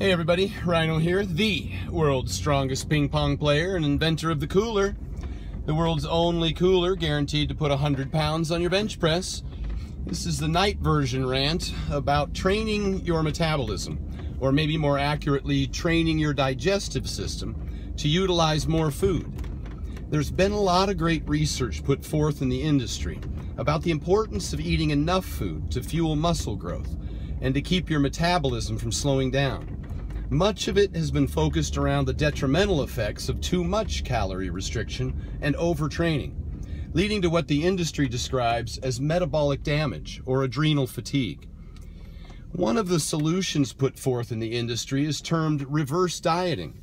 Hey everybody, Rhino here, the world's strongest ping pong player and inventor of the cooler. The world's only cooler guaranteed to put 100 pounds on your bench press. This is the night version rant about training your metabolism, or maybe more accurately, training your digestive system to utilize more food. There's been a lot of great research put forth in the industry about the importance of eating enough food to fuel muscle growth and to keep your metabolism from slowing down. Much of it has been focused around the detrimental effects of too much calorie restriction and overtraining, leading to what the industry describes as metabolic damage or adrenal fatigue. One of the solutions put forth in the industry is termed reverse dieting,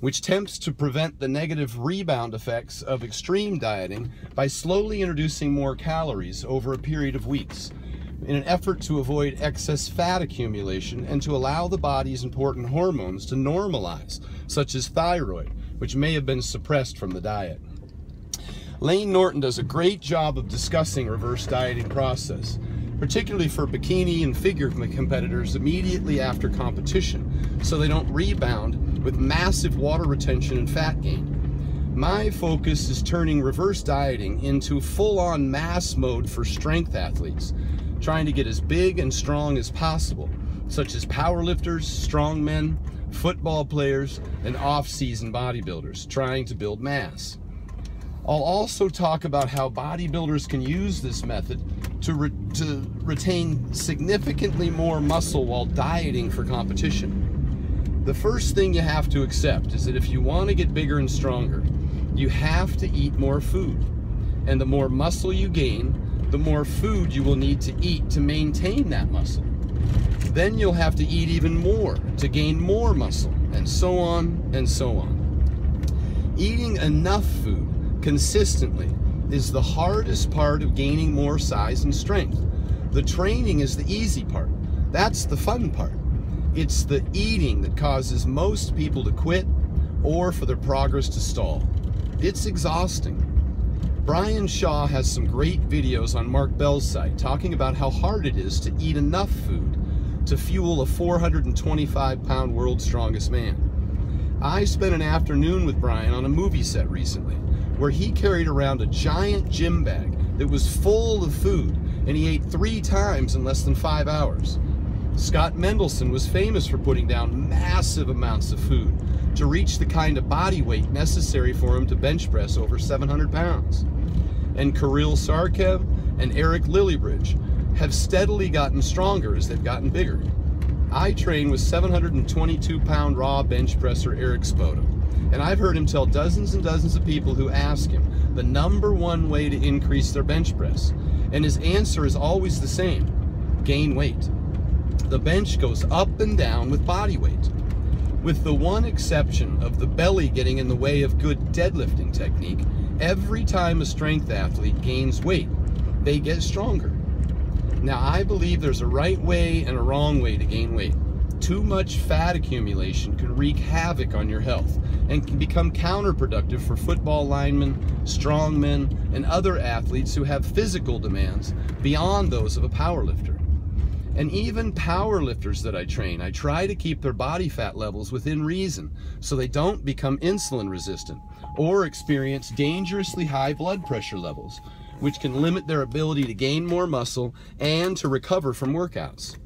which attempts to prevent the negative rebound effects of extreme dieting by slowly introducing more calories over a period of weeks, in an effort to avoid excess fat accumulation and to allow the body's important hormones to normalize, such as thyroid, which may have been suppressed from the diet. Lane Norton does a great job of discussing reverse dieting process, particularly for bikini and figure competitors immediately after competition, so they don't rebound with massive water retention and fat gain. My focus is turning reverse dieting into full-on mass mode for strength athletes, trying to get as big and strong as possible, such as powerlifters, strongmen, football players, and off-season bodybuilders trying to build mass. I'll also talk about how bodybuilders can use this method to retain significantly more muscle while dieting for competition. The first thing you have to accept is that if you want to get bigger and stronger, you have to eat more food. And the more muscle you gain, the more food you will need to eat to maintain that muscle. Then you'll have to eat even more to gain more muscle, and so on and so on. Eating enough food consistently is the hardest part of gaining more size and strength. The training is the easy part. That's the fun part. It's the eating that causes most people to quit or for their progress to stall. It's exhausting. Brian Shaw has some great videos on Mark Bell's site talking about how hard it is to eat enough food to fuel a 425-pound world's strongest man. I spent an afternoon with Brian on a movie set recently where he carried around a giant gym bag that was full of food, and he ate 3 times in less than 5 hours. Scott Mendelson was famous for putting down massive amounts of food to reach the kind of body weight necessary for him to bench press over 700 pounds. And Kirill Sarkev and Eric Lillybridge have steadily gotten stronger as they've gotten bigger. I train with 722-pound raw bench presser Eric Spoto, and I've heard him tell dozens and dozens of people who ask him the #1 way to increase their bench press, and his answer is always the same: gain weight. The bench goes up and down with body weight, with the one exception of the belly getting in the way of good deadlifting technique. Every time a strength athlete gains weight, they get stronger. Now, I believe there's a right way and a wrong way to gain weight. Too much fat accumulation can wreak havoc on your health and can become counterproductive for football linemen, strongmen, and other athletes who have physical demands beyond those of a powerlifter. And even powerlifters that I train, I try to keep their body fat levels within reason so they don't become insulin resistant or experience dangerously high blood pressure levels, which can limit their ability to gain more muscle and to recover from workouts.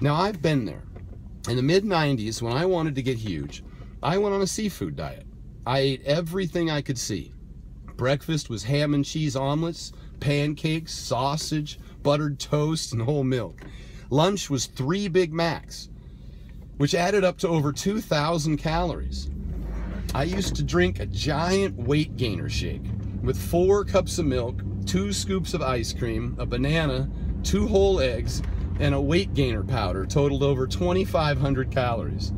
Now, I've been there. In the mid-90s, when I wanted to get huge, I went on a seafood diet. I ate everything I could see. Breakfast was ham and cheese omelets, pancakes, sausage, buttered toast, and whole milk. Lunch was 3 Big Macs, which added up to over 2,000 calories. I used to drink a giant weight gainer shake with 4 cups of milk, 2 scoops of ice cream, a banana, 2 whole eggs, and a weight gainer powder totaled over 2,500 calories.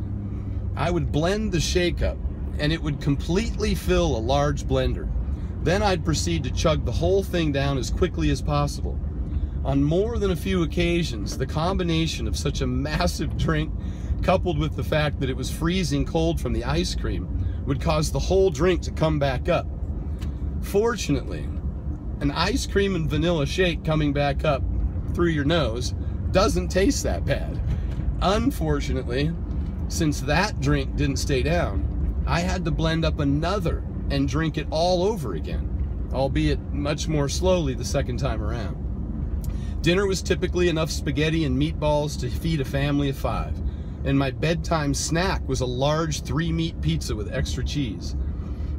I would blend the shake up, and it would completely fill a large blender. Then I'd proceed to chug the whole thing down as quickly as possible. On more than a few occasions, the combination of such a massive drink, coupled with the fact that it was freezing cold from the ice cream, would cause the whole drink to come back up. Fortunately, an ice cream and vanilla shake coming back up through your nose doesn't taste that bad. Unfortunately, Since that drink didn't stay down, I had to blend up another and drink it all over again, albeit much more slowly the second time around. Dinner was typically enough spaghetti and meatballs to feed a family of 5, and my bedtime snack was a large 3-meat pizza with extra cheese.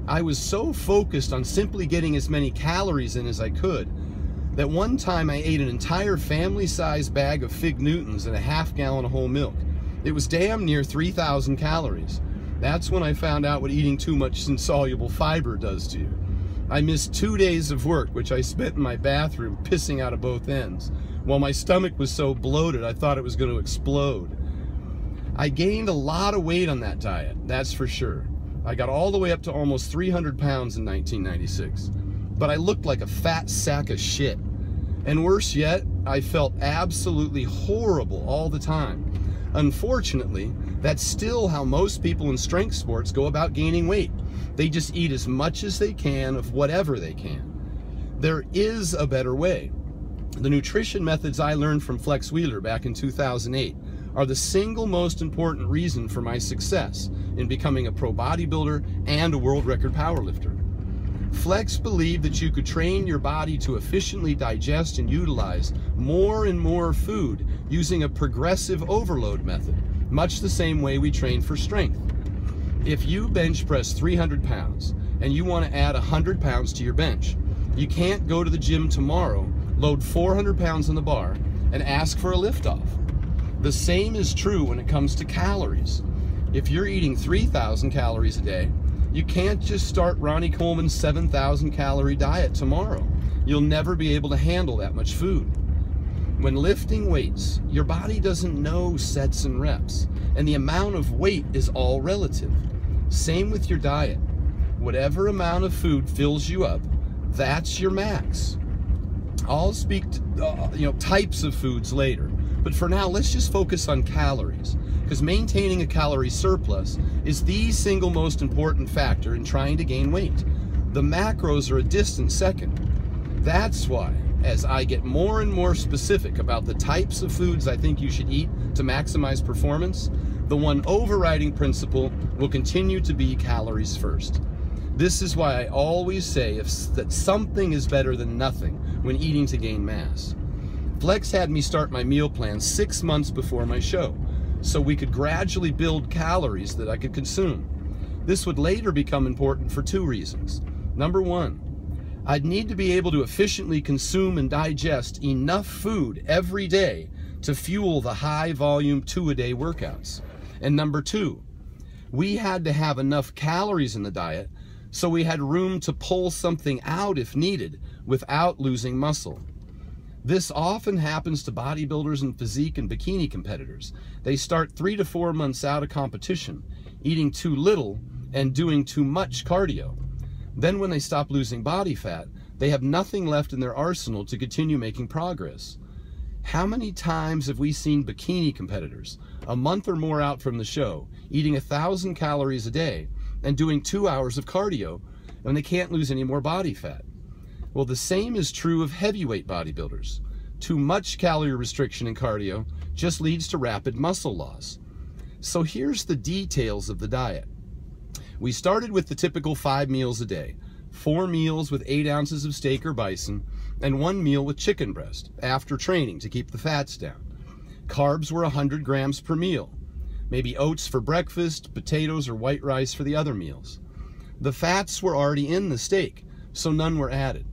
I was so focused on simply getting as many calories in as I could that one time I ate an entire family-sized bag of Fig Newtons and a half-gallon of whole milk. It was damn near 3,000 calories. That's when I found out what eating too much insoluble fiber does to you. I missed 2 days of work, which I spent in my bathroom pissing out of both ends, while my stomach was so bloated I thought it was going to explode. I gained a lot of weight on that diet, that's for sure. I got all the way up to almost 300 pounds in 1996, but I looked like a fat sack of shit. And worse yet, I felt absolutely horrible all the time. Unfortunately, that's still how most people in strength sports go about gaining weight. They just eat as much as they can of whatever they can. There is a better way. The nutrition methods I learned from Flex Wheeler back in 2008 are the single most important reason for my success in becoming a pro bodybuilder and a world record powerlifter. Flex believed that you could train your body to efficiently digest and utilize more and more food using a progressive overload method, much the same way we train for strength. If you bench press 300 pounds and you want to add 100 pounds to your bench, you can't go to the gym tomorrow, load 400 pounds on the bar, and ask for a liftoff. The same is true when it comes to calories. If you're eating 3,000 calories a day, you can't just start Ronnie Coleman's 7,000 calorie diet tomorrow. You'll never be able to handle that much food. When lifting weights, your body doesn't know sets and reps, and the amount of weight is all relative. Same with your diet. Whatever amount of food fills you up, that's your max. I'll speak to, types of foods later, but for now, let's just focus on calories, because maintaining a calorie surplus is the single most important factor in trying to gain weight. The macros are a distant second. That's why, as I get more and more specific about the types of foods I think you should eat to maximize performance, the one overriding principle will continue to be calories first. This is why I always say that something is better than nothing when eating to gain mass. Flex had me start my meal plan 6 months before my show, so we could gradually build calories that I could consume. This would later become important for 2 reasons. Number 1, I'd need to be able to efficiently consume and digest enough food every day to fuel the high volume 2-a-day workouts. And number 2, we had to have enough calories in the diet so we had room to pull something out if needed without losing muscle. This often happens to bodybuilders and physique and bikini competitors. They start 3 to 4 months out of competition, eating too little and doing too much cardio. Then when they stop losing body fat, they have nothing left in their arsenal to continue making progress. How many times have we seen bikini competitors, a month or more out from the show, eating 1,000 calories a day and doing 2 hours of cardio when they can't lose any more body fat? Well, the same is true of heavyweight bodybuilders. Too much calorie restriction in cardio just leads to rapid muscle loss. So here's the details of the diet. We started with the typical 5 meals a day, 4 meals with 8 ounces of steak or bison, and 1 meal with chicken breast after training to keep the fats down. Carbs were 100 grams per meal, maybe oats for breakfast, potatoes or white rice for the other meals. The fats were already in the steak, so none were added.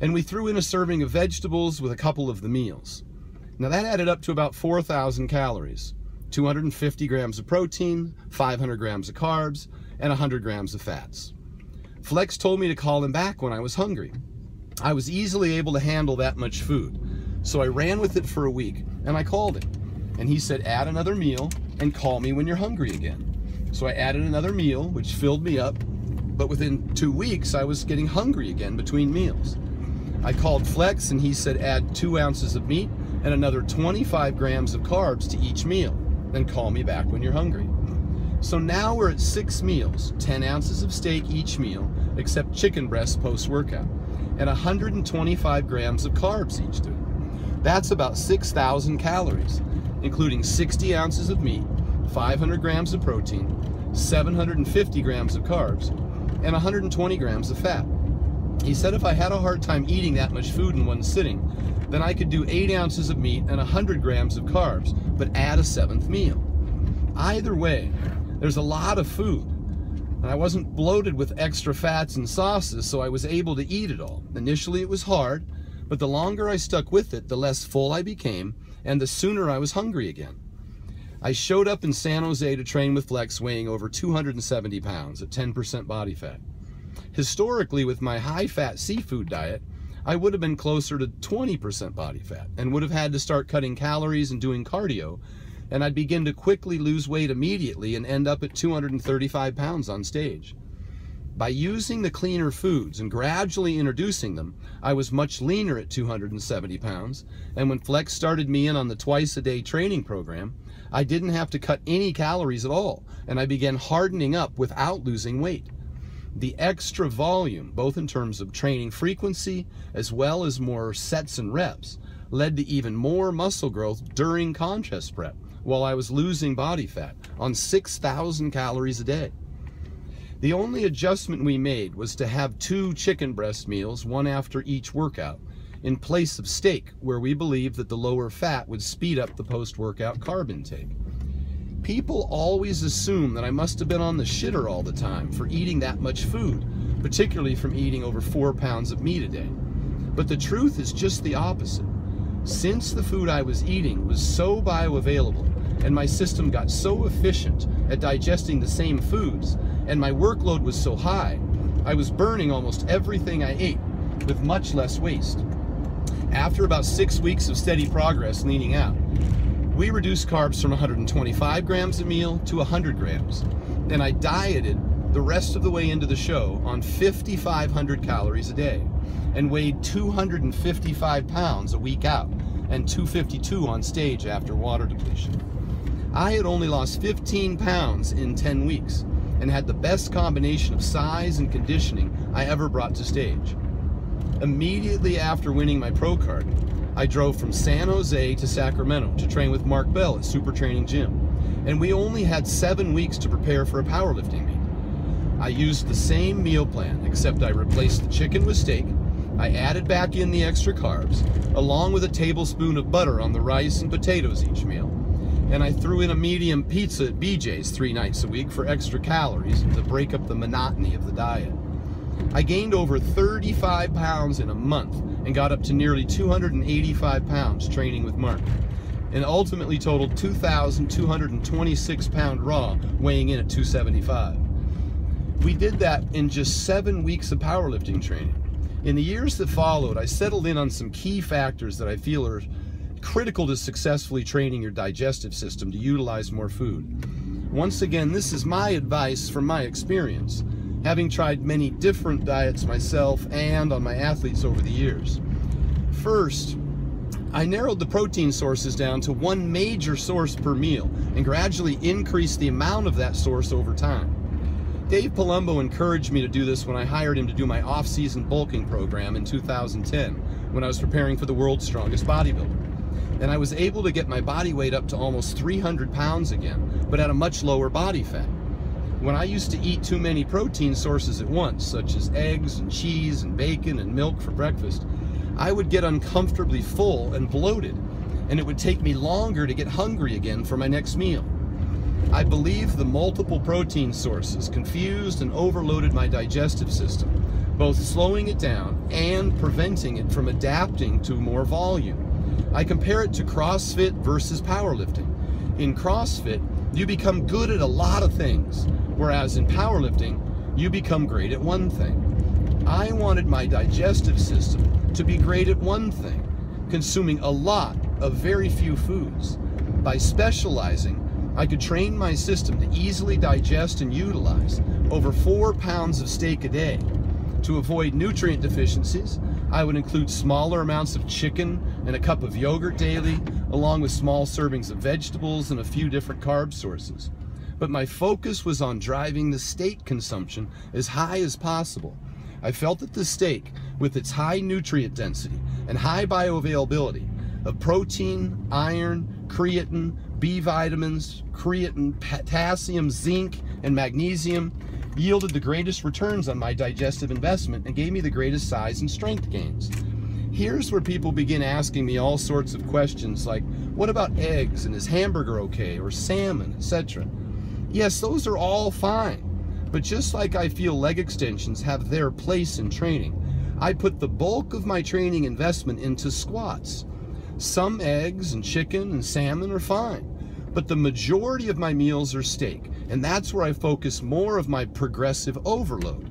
And we threw in a serving of vegetables with a couple of the meals. Now that added up to about 4,000 calories, 250 grams of protein, 500 grams of carbs, and 100 grams of fats. Flex told me to call him back when I was hungry. I was easily able to handle that much food, so I ran with it for a week, and I called him. And he said, add another meal and call me when you're hungry again. So I added another meal, which filled me up, but within 2 weeks, I was getting hungry again between meals. I called Flex and he said add 2 ounces of meat and another 25 grams of carbs to each meal, and call me back when you're hungry. So now we're at 6 meals, 10 ounces of steak each meal, except chicken breast post-workout, and 125 grams of carbs each to it. That's about 6,000 calories, including 60 ounces of meat 500 grams of protein, 750 grams of carbs, and 120 grams of fat. He said if I had a hard time eating that much food in one sitting, then I could do 8 ounces of meat and 100 grams of carbs, but add a seventh meal. Either way, there's a lot of food. And I wasn't bloated with extra fats and sauces, so I was able to eat it all. Initially it was hard, but the longer I stuck with it, the less full I became, and the sooner I was hungry again. I showed up in San Jose to train with Flex, weighing over 270 pounds at 10% body fat. Historically, with my high-fat seafood diet, I would have been closer to 20% body fat and would have had to start cutting calories and doing cardio, and I'd begin to quickly lose weight immediately and end up at 235 pounds on stage. By using the cleaner foods and gradually introducing them, I was much leaner at 270 pounds, and when Flex started me in on the twice-a-day training program, I didn't have to cut any calories at all, and I began hardening up without losing weight. The extra volume, both in terms of training frequency as well as more sets and reps, led to even more muscle growth during contest prep, while I was losing body fat on 6,000 calories a day. The only adjustment we made was to have 2 chicken breast meals, one after each workout, in place of steak, where we believed that the lower fat would speed up the post-workout carb intake. People always assume that I must have been on the shitter all the time for eating that much food, particularly from eating over 4 pounds of meat a day. But the truth is just the opposite. Since the food I was eating was so bioavailable, and my system got so efficient at digesting the same foods, and my workload was so high, I was burning almost everything I ate with much less waste. After about 6 weeks of steady progress leaning out, we reduced carbs from 125 grams a meal to 100 grams, and I dieted the rest of the way into the show on 5,500 calories a day, and weighed 255 pounds a week out, and 252 on stage after water depletion. I had only lost 15 pounds in 10 weeks, and had the best combination of size and conditioning I ever brought to stage. Immediately after winning my pro card, I drove from San Jose to Sacramento to train with Mark Bell at Super Training Gym, and we only had 7 weeks to prepare for a powerlifting meet. I used the same meal plan, except I replaced the chicken with steak, I added back in the extra carbs, along with a tablespoon of butter on the rice and potatoes each meal, and I threw in a medium pizza at BJ's 3 nights a week for extra calories to break up the monotony of the diet. I gained over 35 pounds in a month and got up to nearly 285 pounds training with Mark, and ultimately totaled 2,226 pounds raw, weighing in at 275. We did that in just 7 weeks of powerlifting training. In the years that followed, I settled in on some key factors that I feel are critical to successfully training your digestive system to utilize more food. Once again, this is my advice from my experience, having tried many different diets myself and on my athletes over the years. First, I narrowed the protein sources down to one major source per meal and gradually increased the amount of that source over time. Dave Palumbo encouraged me to do this when I hired him to do my off-season bulking program in 2010, when I was preparing for the world's strongest bodybuilder. And I was able to get my body weight up to almost 300 pounds again, but at a much lower body fat. When I used to eat too many protein sources at once, such as eggs and cheese and bacon and milk for breakfast, I would get uncomfortably full and bloated, and it would take me longer to get hungry again for my next meal. I believe the multiple protein sources confused and overloaded my digestive system, both slowing it down and preventing it from adapting to more volume. I compare it to CrossFit versus powerlifting. In CrossFit, you become good at a lot of things, whereas in powerlifting, you become great at one thing. I wanted my digestive system to be great at one thing, consuming a lot of very few foods. By specializing, I could train my system to easily digest and utilize over 4 pounds of steak a day. To avoid nutrient deficiencies, I would include smaller amounts of chicken and a cup of yogurt daily, along with small servings of vegetables and a few different carb sources. But my focus was on driving the steak consumption as high as possible. I felt that the steak, with its high nutrient density and high bioavailability of protein, iron, creatine, B vitamins, creatine, potassium, zinc, and magnesium yielded the greatest returns on my digestive investment and gave me the greatest size and strength gains. Here's where people begin asking me all sorts of questions like, what about eggs, and is hamburger okay, or salmon, etc.? Yes, those are all fine, but just like I feel leg extensions have their place in training, I put the bulk of my training investment into squats. Some eggs and chicken and salmon are fine, but the majority of my meals are steak, and that's where I focus more of my progressive overload.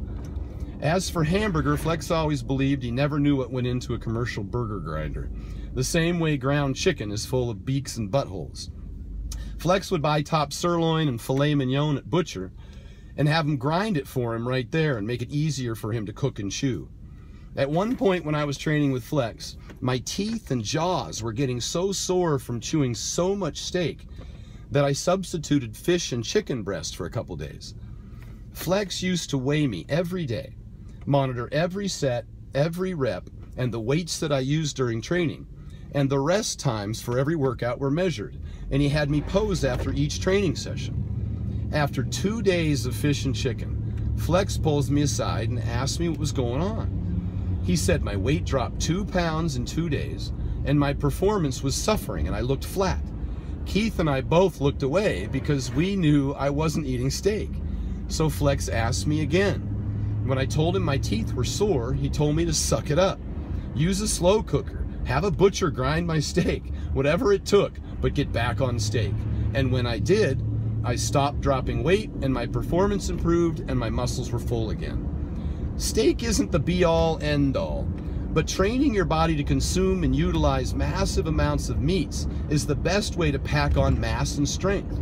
As for hamburger, Flex always believed he never knew what went into a commercial burger grinder, the same way ground chicken is full of beaks and buttholes. Flex would buy top sirloin and filet mignon at Butcher and have him grind it for him right there and make it easier for him to cook and chew. At one point when I was training with Flex, my teeth and jaws were getting so sore from chewing so much steak that I substituted fish and chicken breast for a couple days. Flex used to weigh me every day, monitor every set, every rep, and the weights that I used during training, and the rest times for every workout were measured, and he had me pose after each training session. After 2 days of fish and chicken, Flex pulls me aside and asks me what was going on. He said my weight dropped 2 pounds in 2 days, and my performance was suffering and I looked flat. Keith and I both looked away because we knew I wasn't eating steak. So Flex asked me again. When I told him my teeth were sore, he told me to suck it up. Use a slow cooker, have a butcher grind my steak, whatever it took, but get back on steak. And when I did, I stopped dropping weight and my performance improved and my muscles were full again. Steak isn't the be-all, end-all, but training your body to consume and utilize massive amounts of meats is the best way to pack on mass and strength.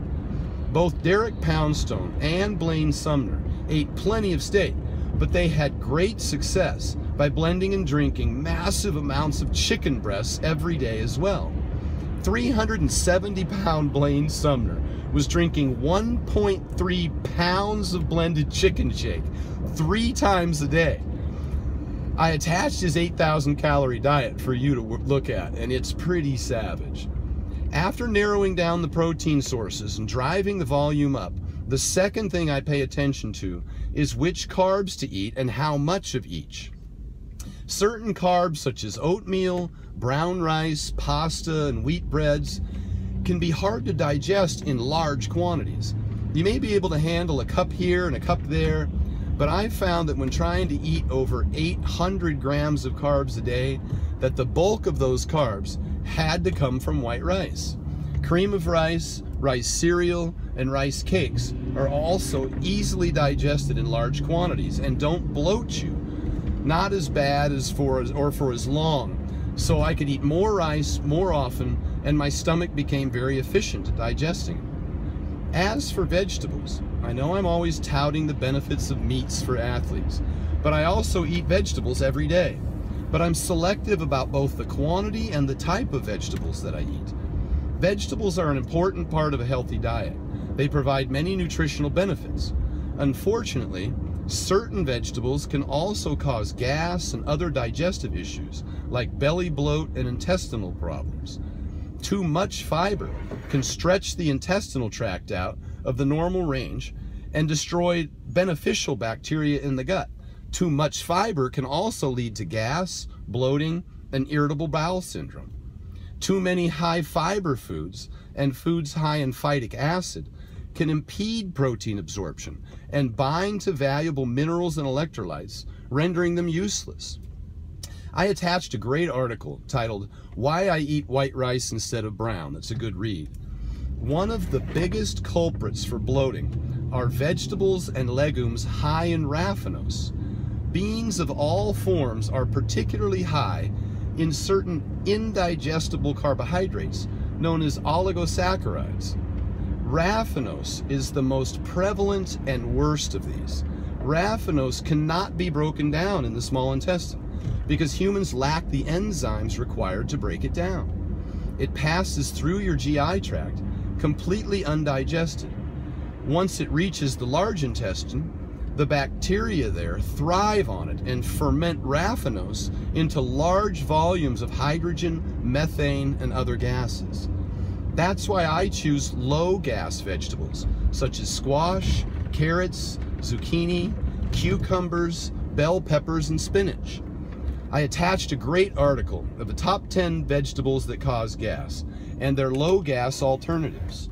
Both Derek Poundstone and Blaine Sumner ate plenty of steak, but they had great success by blending and drinking massive amounts of chicken breasts every day as well. 370-pound Blaine Sumner was drinking 1.3 pounds of blended chicken shake 3 times a day. I attached his 8,000-calorie diet for you to look at, and it's pretty savage. After narrowing down the protein sources and driving the volume up, the second thing I pay attention to is which carbs to eat and how much of each. Certain carbs such as oatmeal, brown rice, pasta, and wheat breads can be hard to digest in large quantities. You may be able to handle a cup here and a cup there, but I've found that when trying to eat over 800 grams of carbs a day, that the bulk of those carbs had to come from white rice. Cream of rice, rice cereal, and rice cakes are also easily digested in large quantities and don't bloat you. Not as bad as for as long. So I could eat more rice more often and my stomach became very efficient at digesting it. As for vegetables, I know I'm always touting the benefits of meats for athletes, but I also eat vegetables every day. But I'm selective about both the quantity and the type of vegetables that I eat. Vegetables are an important part of a healthy diet. They provide many nutritional benefits. Unfortunately, certain vegetables can also cause gas and other digestive issues like belly bloat and intestinal problems. Too much fiber can stretch the intestinal tract out of the normal range and destroy beneficial bacteria in the gut. Too much fiber can also lead to gas, bloating, and irritable bowel syndrome. Too many high fiber foods and foods high in phytic acid can impede protein absorption and bind to valuable minerals and electrolytes, rendering them useless. I attached a great article titled, "Why I Eat White Rice Instead of Brown." That's a good read. One of the biggest culprits for bloating are vegetables and legumes high in raffinose. Beans of all forms are particularly high in certain indigestible carbohydrates known as oligosaccharides. Raffinose is the most prevalent and worst of these. Raffinose cannot be broken down in the small intestine because humans lack the enzymes required to break it down. It passes through your GI tract completely undigested. Once it reaches the large intestine, the bacteria there thrive on it and ferment raffinose into large volumes of hydrogen, methane, and other gases. That's why I choose low gas vegetables, such as squash, carrots, zucchini, cucumbers, bell peppers, and spinach. I attached a great article of the top 10 vegetables that cause gas and their low gas alternatives.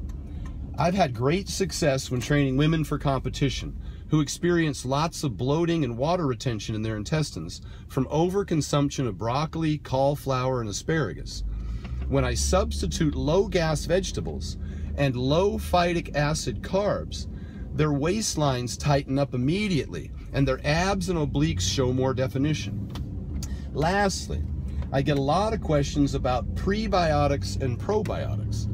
I've had great success when training women for competition who experience lots of bloating and water retention in their intestines from overconsumption of broccoli, cauliflower, and asparagus. When I substitute low gas vegetables and low phytic acid carbs, their waistlines tighten up immediately and their abs and obliques show more definition. Lastly, I get a lot of questions about prebiotics and probiotics.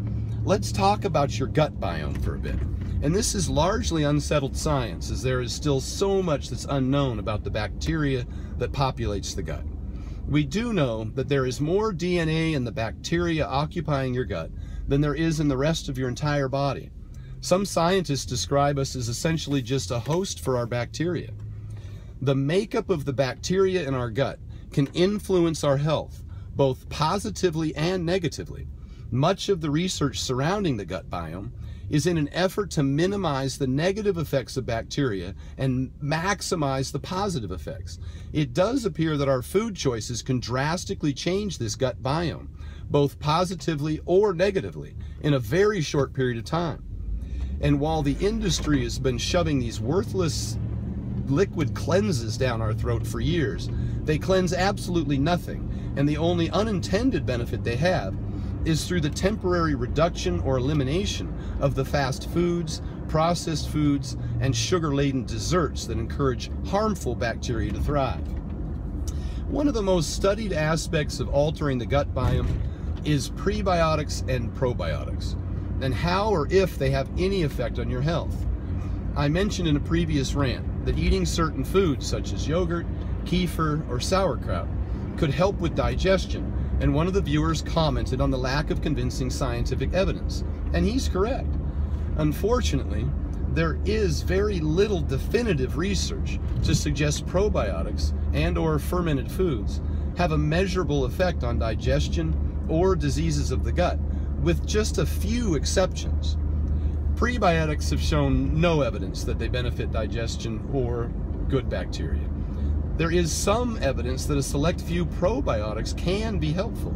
Let's talk about your gut biome for a bit. And this is largely unsettled science, as there is still so much that's unknown about the bacteria that populates the gut. We do know that there is more DNA in the bacteria occupying your gut than there is in the rest of your entire body. Some scientists describe us as essentially just a host for our bacteria. The makeup of the bacteria in our gut can influence our health, both positively and negatively. Much of the research surrounding the gut biome is in an effort to minimize the negative effects of bacteria and maximize the positive effects. It does appear that our food choices can drastically change this gut biome, both positively or negatively, in a very short period of time. And while the industry has been shoving these worthless liquid cleanses down our throat for years, they cleanse absolutely nothing, and the only unintended benefit they have is through the temporary reduction or elimination of the fast foods, processed foods, and sugar-laden desserts that encourage harmful bacteria to thrive. One of the most studied aspects of altering the gut biome is prebiotics and probiotics, and how or if they have any effect on your health. I mentioned in a previous rant that eating certain foods such as yogurt, kefir, or sauerkraut could help with digestion, and one of the viewers commented on the lack of convincing scientific evidence, and he's correct. Unfortunately, there is very little definitive research to suggest probiotics and/or fermented foods have a measurable effect on digestion or diseases of the gut, with just a few exceptions. Prebiotics have shown no evidence that they benefit digestion or good bacteria. There is some evidence that a select few probiotics can be helpful.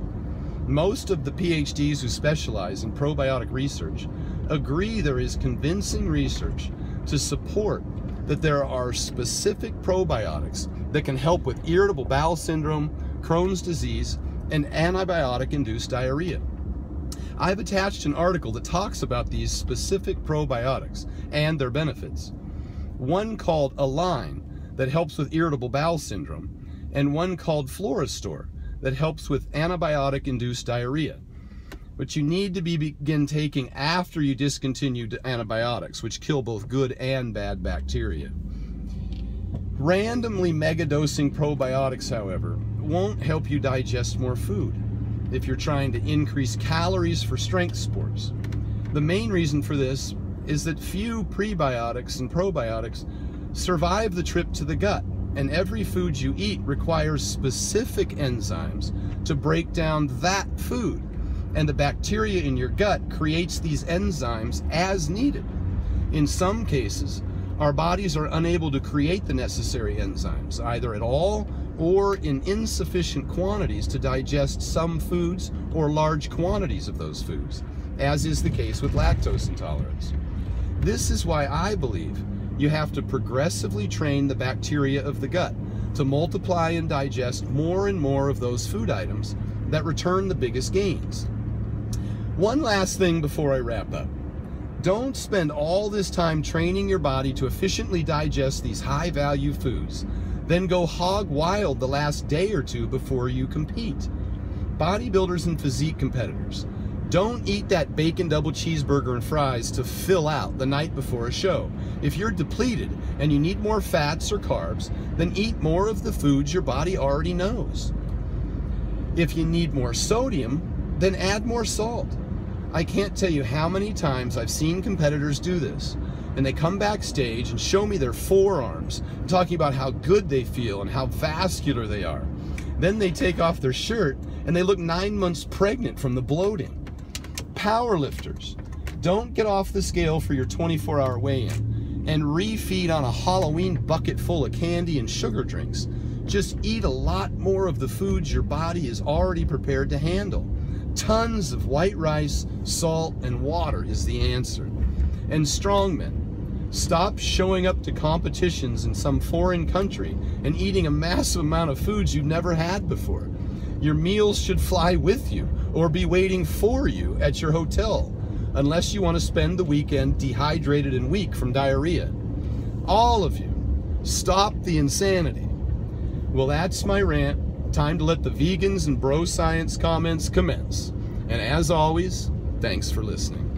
Most of the PhDs who specialize in probiotic research agree there is convincing research to support that there are specific probiotics that can help with irritable bowel syndrome, Crohn's disease, and antibiotic-induced diarrhea. I've attached an article that talks about these specific probiotics and their benefits. One called Align that helps with irritable bowel syndrome, and one called Florastor that helps with antibiotic-induced diarrhea, which you need to begin taking after you discontinue antibiotics, which kill both good and bad bacteria. Randomly megadosing probiotics, however, won't help you digest more food if you're trying to increase calories for strength sports. The main reason for this is that few prebiotics and probiotics survive the trip to the gut, and every food you eat requires specific enzymes to break down that food, and the bacteria in your gut creates these enzymes as needed. In some cases, our bodies are unable to create the necessary enzymes, either at all or in insufficient quantities to digest some foods or large quantities of those foods, as is the case with lactose intolerance. This is why I believe you have to progressively train the bacteria of the gut to multiply and digest more and more of those food items that return the biggest gains. One last thing before I wrap up. Don't spend all this time training your body to efficiently digest these high-value foods, then go hog wild the last day or two before you compete. Bodybuilders and physique competitors, don't eat that bacon double cheeseburger and fries to fill out the night before a show. If you're depleted and you need more fats or carbs, then eat more of the foods your body already knows. If you need more sodium, then add more salt. I can't tell you how many times I've seen competitors do this, and they come backstage and show me their forearms, talking about how good they feel and how vascular they are. Then they take off their shirt and they look 9 months pregnant from the bloating. Power lifters, don't get off the scale for your 24-hour weigh-in and refeed on a Halloween bucket full of candy and sugar drinks. Just eat a lot more of the foods your body is already prepared to handle. Tons of white rice, salt, and water is the answer. And strongmen, stop showing up to competitions in some foreign country and eating a massive amount of foods you've never had before. Your meals should fly with you or be waiting for you at your hotel, unless you want to spend the weekend dehydrated and weak from diarrhea. All of you, stop the insanity. Well, that's my rant. Time to let the vegans and bro science comments commence. And as always, thanks for listening.